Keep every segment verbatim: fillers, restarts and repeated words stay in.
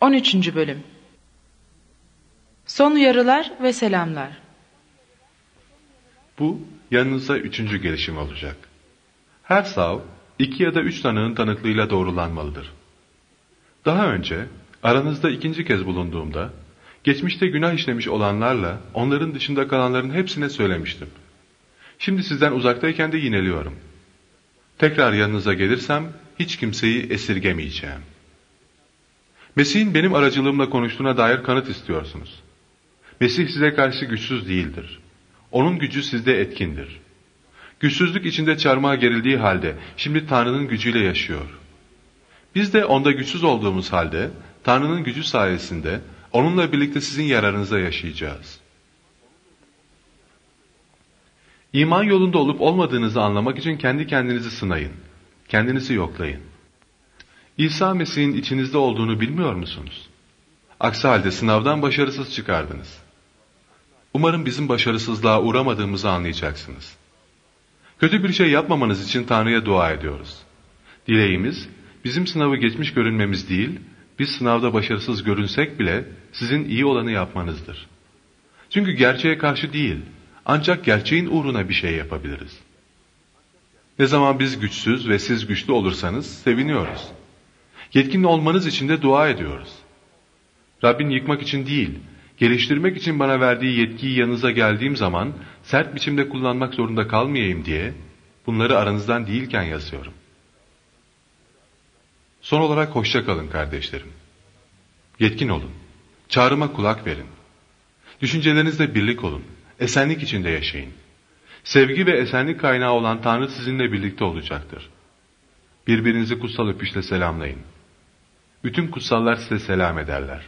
on üçüncü Bölüm Son Uyarılar ve Selamlar. Bu yanınıza üçüncü gelişim olacak. Her sav iki ya da üç tanığın tanıklığıyla doğrulanmalıdır. Daha önce aranızda ikinci kez bulunduğumda geçmişte günah işlemiş olanlarla onların dışında kalanların hepsine söylemiştim. Şimdi sizden uzaktayken de yineliyorum. Tekrar yanınıza gelirsem hiç kimseyi esirgemeyeceğim. Mesih'in benim aracılığımla konuştuğuna dair kanıt istiyorsunuz. Mesih size karşı güçsüz değildir. Onun gücü sizde etkindir. Güçsüzlük içinde çarmıha gerildiği halde şimdi Tanrı'nın gücüyle yaşıyor. Biz de onda güçsüz olduğumuz halde Tanrı'nın gücü sayesinde onunla birlikte sizin yararınıza yaşayacağız. İman yolunda olup olmadığınızı anlamak için kendi kendinizi sınayın. Kendinizi yoklayın. İsa Mesih'in içinizde olduğunu bilmiyor musunuz? Aksi halde sınavdan başarısız çıkardınız. Umarım bizim başarısızlığa uğramadığımızı anlayacaksınız. Kötü bir şey yapmamanız için Tanrı'ya dua ediyoruz. Dileğimiz, bizim sınavı geçmiş görünmemiz değil, biz sınavda başarısız görünsek bile sizin iyi olanı yapmanızdır. Çünkü gerçeğe karşı değil, ancak gerçeğin uğruna bir şey yapabiliriz. Ne zaman biz güçsüz ve siz güçlü olursanız seviniyoruz. Yetkin olmanız için de dua ediyoruz. Rabbin yıkmak için değil, geliştirmek için bana verdiği yetkiyi yanınıza geldiğim zaman sert biçimde kullanmak zorunda kalmayayım diye bunları aranızdan değilken yazıyorum. Son olarak hoşça kalın kardeşlerim. Yetkin olun. Çağrıma kulak verin. Düşüncelerinizle birlik olun. Esenlik içinde yaşayın. Sevgi ve esenlik kaynağı olan Tanrı sizinle birlikte olacaktır. Birbirinizi kutsal öpüşle selamlayın. Bütün kutsallar size selam ederler.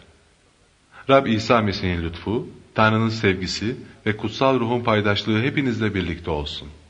Rab İsa Mesih'in lütfu, Tanrı'nın sevgisi ve kutsal ruhun paydaşlığı hepinizle birlikte olsun.